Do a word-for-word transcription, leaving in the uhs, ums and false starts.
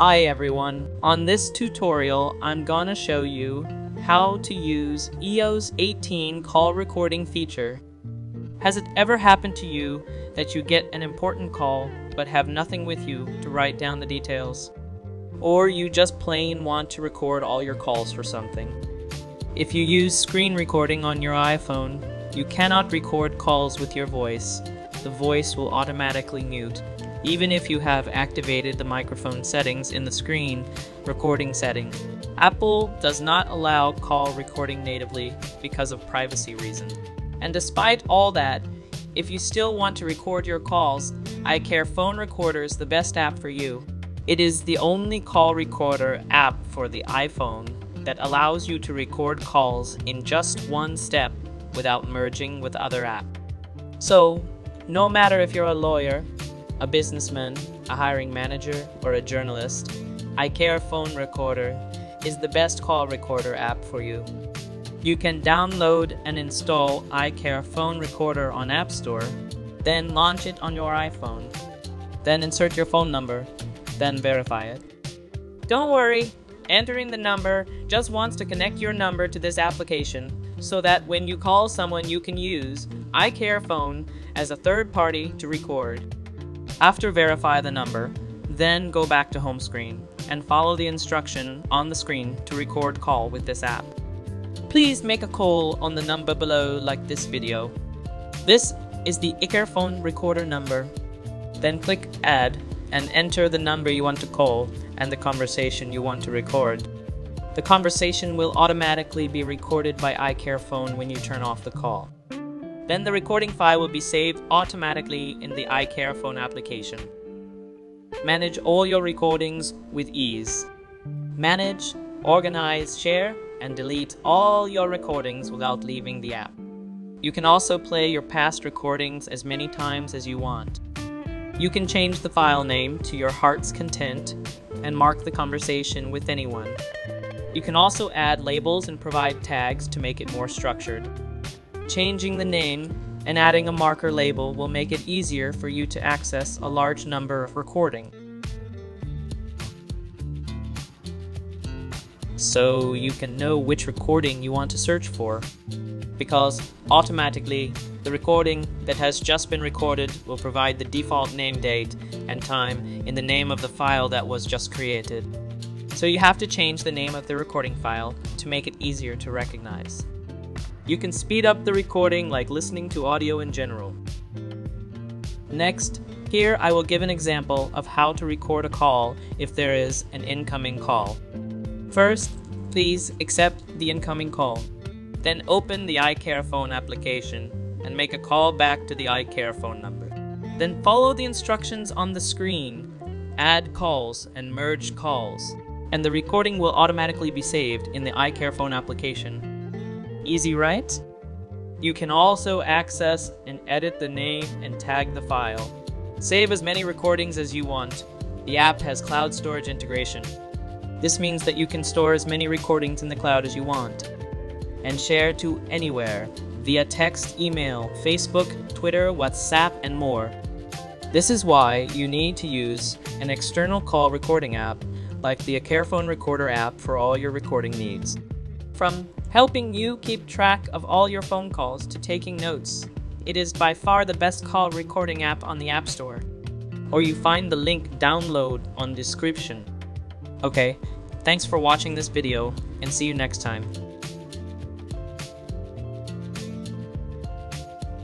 Hi everyone, on this tutorial I'm gonna show you how to use i O S eighteen call recording feature. Has it ever happened to you that you get an important call but have nothing with you to write down the details? Or you just plain want to record all your calls for something? If you use screen recording on your iPhone, you cannot record calls with your voice. The voice will automatically mute. Even if you have activated the microphone settings in the screen recording setting. Apple does not allow call recording natively because of privacy reasons. And despite all that, if you still want to record your calls, iCareFone Recorder is the best app for you. It is the only call recorder app for the iPhone that allows you to record calls in just one step without merging with other apps. So, no matter if you're a lawyer, a businessman, a hiring manager, or a journalist, iCareFone Recorder is the best call recorder app for you. You can download and install iCareFone Recorder on App Store, then launch it on your iPhone, then insert your phone number, then verify it. Don't worry, entering the number just wants to connect your number to this application so that when you call someone you can use iCareFone as a third party to record. After verify the number, then go back to home screen and follow the instruction on the screen to record call with this app. Please make a call on the number below like this video. This is the iCareFone Recorder number. Then click add and enter the number you want to call and the conversation you want to record. The conversation will automatically be recorded by iCareFone when you turn off the call. Then the recording file will be saved automatically in the iCareFone application. Manage all your recordings with ease. Manage, organize, share, and delete all your recordings without leaving the app. You can also play your past recordings as many times as you want. You can change the file name to your heart's content and mark the conversation with anyone. You can also add labels and provide tags to make it more structured. Changing the name and adding a marker label will make it easier for you to access a large number of recordings. So you can know which recording you want to search for, because automatically the recording that has just been recorded will provide the default name, date, and time in the name of the file that was just created. So you have to change the name of the recording file to make it easier to recognize. You can speed up the recording like listening to audio in general. Next, here I will give an example of how to record a call if there is an incoming call. First, please accept the incoming call. Then open the iCareFone application and make a call back to the iCareFone number. Then follow the instructions on the screen, add calls and merge calls, and the recording will automatically be saved in the iCareFone application. Easy, right? You can also access and edit the name and tag the file. Save as many recordings as you want. The app has cloud storage integration. This means that you can store as many recordings in the cloud as you want and share to anywhere via text, email, Facebook, Twitter, WhatsApp, and more. This is why you need to use an external call recording app like the iCareFone Recorder app for all your recording needs. From helping you keep track of all your phone calls to taking notes, it is by far the best call recording app on the App Store, or you find the link download on description. Okay, thanks for watching this video and see you next time.